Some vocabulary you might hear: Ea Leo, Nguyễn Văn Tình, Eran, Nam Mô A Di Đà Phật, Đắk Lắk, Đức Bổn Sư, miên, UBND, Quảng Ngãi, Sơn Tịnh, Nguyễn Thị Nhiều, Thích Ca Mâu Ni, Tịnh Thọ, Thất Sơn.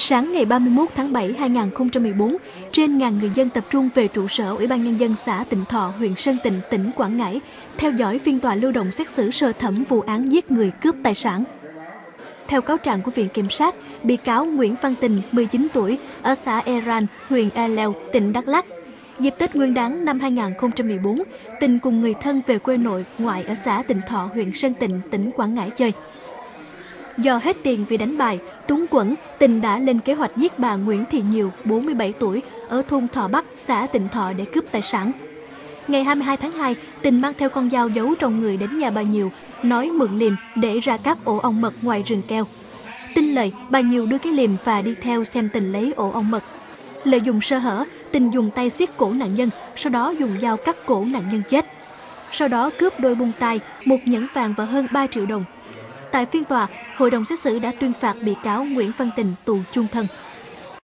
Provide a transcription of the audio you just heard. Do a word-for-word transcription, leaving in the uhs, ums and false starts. Sáng ngày ba mươi mốt tháng bảy năm hai nghìn không trăm mười bốn, trên ngàn người dân tập trung về trụ sở Ủy ban Nhân dân xã Tịnh Thọ, huyện Sơn Tịnh, tỉnh Quảng Ngãi, theo dõi phiên tòa lưu động xét xử sơ thẩm vụ án giết người cướp tài sản. Theo cáo trạng của Viện Kiểm sát, bị cáo Nguyễn Văn Tình, mười chín tuổi, ở xã Eran, huyện Ea Leo, tỉnh Đắk Lắk. Dịp Tết Nguyên đán năm hai nghìn không trăm mười bốn, Tình cùng người thân về quê nội ngoại ở xã Tịnh Thọ, huyện Sơn Tịnh, tỉnh Quảng Ngãi chơi. Do hết tiền vì đánh bài, túng quẫn, Tình đã lên kế hoạch giết bà Nguyễn Thị Nhiều, bốn mươi bảy tuổi, ở thôn Thọ Bắc, xã Tịnh Thọ để cướp tài sản. Ngày hai mươi hai tháng hai, Tình mang theo con dao giấu trong người đến nhà bà Nhiều, nói mượn liềm để ra các ổ ong mật ngoài rừng keo. Tin lời, bà Nhiều đưa cái liềm và đi theo xem Tình lấy ổ ong mật. Lợi dụng sơ hở, Tình dùng tay siết cổ nạn nhân, sau đó dùng dao cắt cổ nạn nhân chết. Sau đó cướp đôi bông tai, một nhẫn vàng và hơn ba triệu đồng. Tại phiên tòa, hội đồng xét xử đã tuyên phạt bị cáo Nguyễn Văn Tình tù chung thân.